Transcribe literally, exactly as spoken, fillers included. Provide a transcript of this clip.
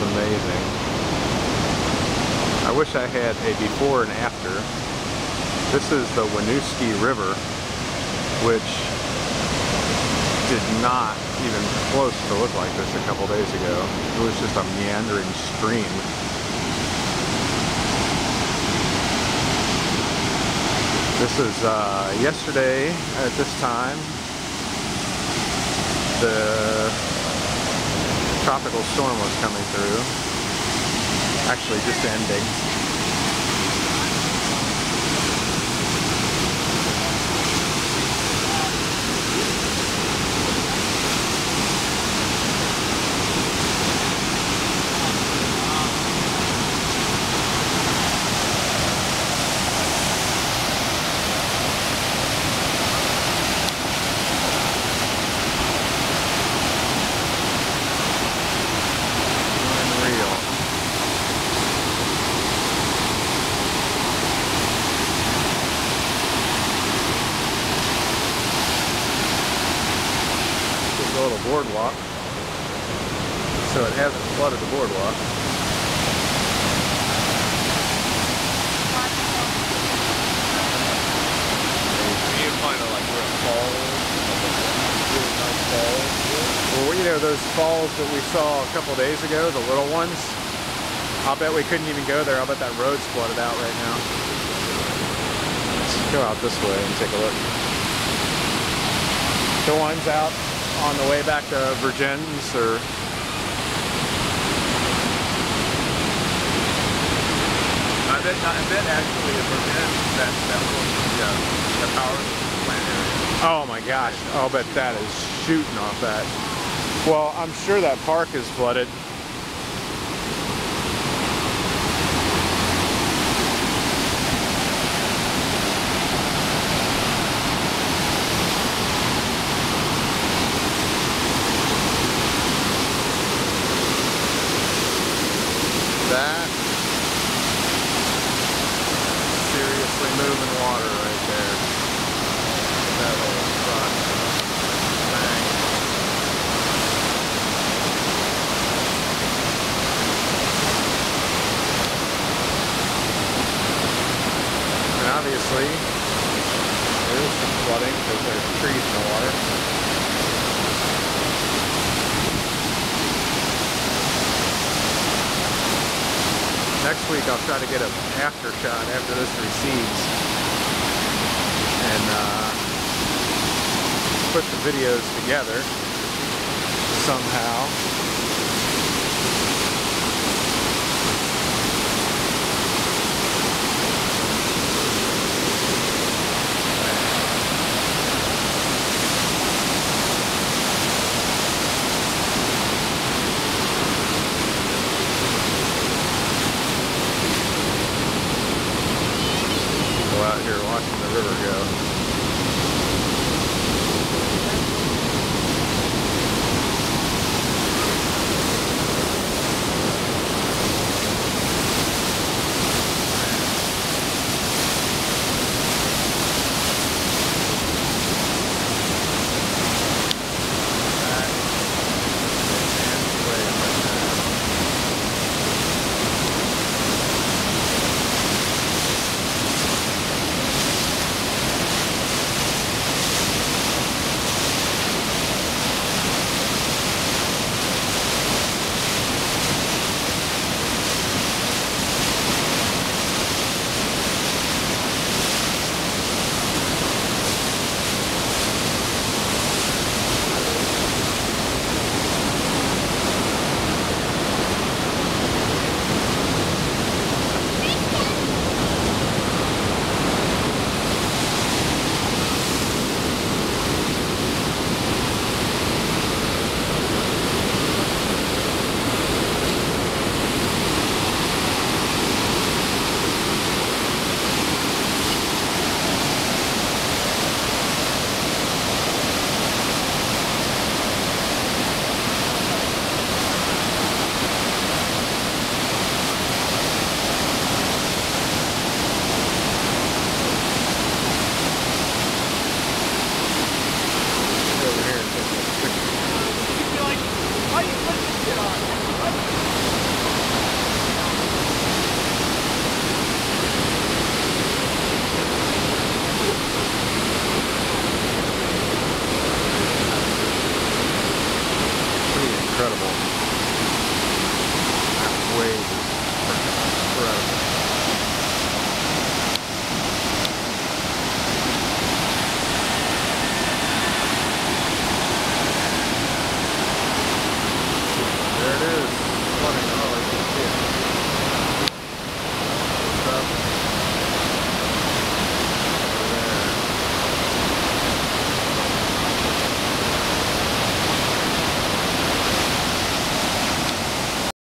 It's amazing. I wish I had a before and after. This is the Winooski River, which did not even close to look like this a couple days ago. It was just a meandering stream. This is uh, yesterday at this time. The tropical storm was coming through. Actually, just ending. A little boardwalk, so it hasn't flooded the boardwalk. You find it like we're at falls, really nice falls. Well, you know those falls that we saw a couple days ago, the little ones. I'll bet we couldn't even go there. I'll bet that road's flooded out right now. Let's go out this way and take a look. The ones out on the way back to Virgins, or I bet, I bet actually at Virgins that that was the, uh, the power plant area. Oh my gosh! I'll bet that is shooting off that. Well, I'm sure that park is flooded. That seriously moving water right there. That little rock thing. And obviously, there's some flooding because there's trees in the water. Next week I'll try to get an after shot after this recedes and uh, put the videos together somehow.